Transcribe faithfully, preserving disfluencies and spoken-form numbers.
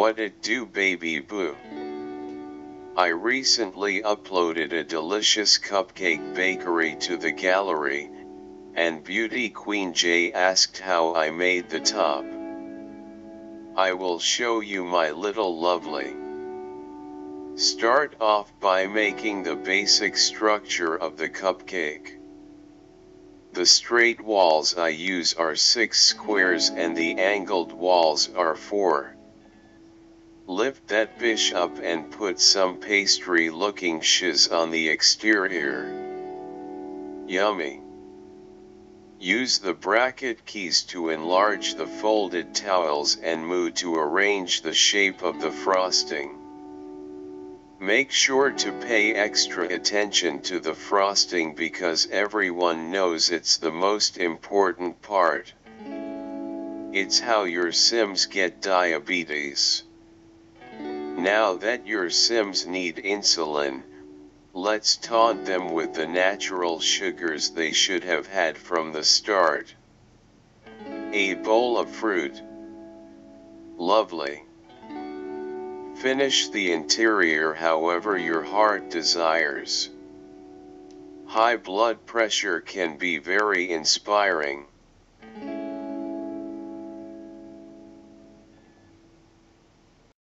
What it do, baby boo? I recently uploaded a delicious cupcake bakery to the gallery, and beautyqueenj asked how I made the top. I will show you, my little lovely. Start off by making the basic structure of the cupcake. The straight walls I use are six squares and the angled walls are four. Lift that bish up and put some pastry looking shiz on the exterior. Yummy! Use the bracket keys to enlarge the folded towels and moo to arrange the shape of the frosting. Make sure to pay extra attention to the frosting because everyone knows it's the most important part. It's how your Sims get diabetes. Now that your Sims need insulin, let's taunt them with the natural sugars they should have had from the start. A bowl of fruit. Lovely. Finish the interior however your heart desires. High blood pressure can be very inspiring.